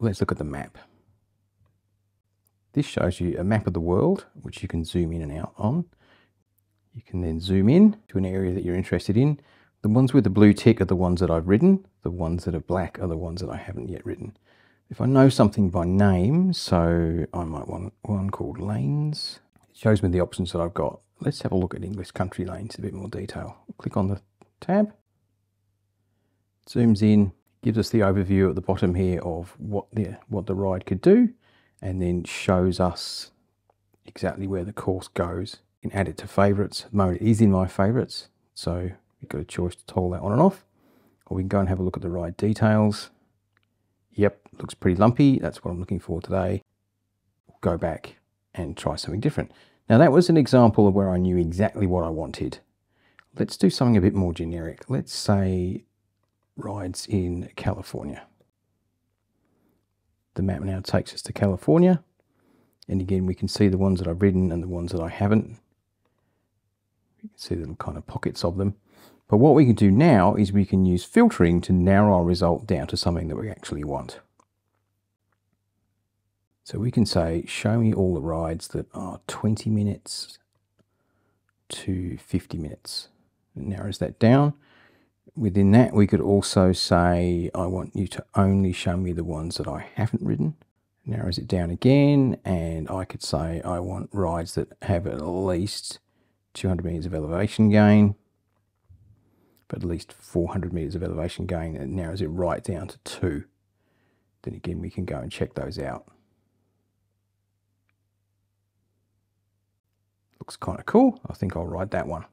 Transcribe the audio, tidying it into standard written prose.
let's look at the map. This shows you a map of the world, which you can zoom in and out on. You can then zoom in to an area that you're interested in. The ones with the blue tick are the ones that I've written. The ones that are black are the ones that I haven't yet written. If I know something by name, so I might want one called lanes. It shows me the options that I've got. Let's have a look at English country lanes in a bit more detail. Click on the tab. Zooms in, gives us the overview at the bottom here of what the ride could do, and then shows us exactly where the course goes. You can add it to favourites. At the moment it is in my favourites, so we've got a choice to toggle that on and off, or we can go and have a look at the ride details. Yep, looks pretty lumpy. That's what I'm looking for today. We'll go back and try something different. Now that was an example of where I knew exactly what I wanted. Let's do something a bit more generic. Let's say rides in California. The map now takes us to California, and again we can see the ones that I've ridden and the ones that I haven't. You can see little kind of pockets of them. But what we can do now is we can use filtering to narrow our result down to something that we actually want. So we can say, show me all the rides that are 20 minutes to 50 minutes. It narrows that down. Within that, we could also say, I want you to only show me the ones that I haven't ridden. It narrows it down again, and I could say, I want rides that have at least 200 meters of elevation gain. But at least 400 meters of elevation gain, and it narrows it right down to 2. Then again, we can go and check those out. Looks kind of cool. I think I'll ride that one.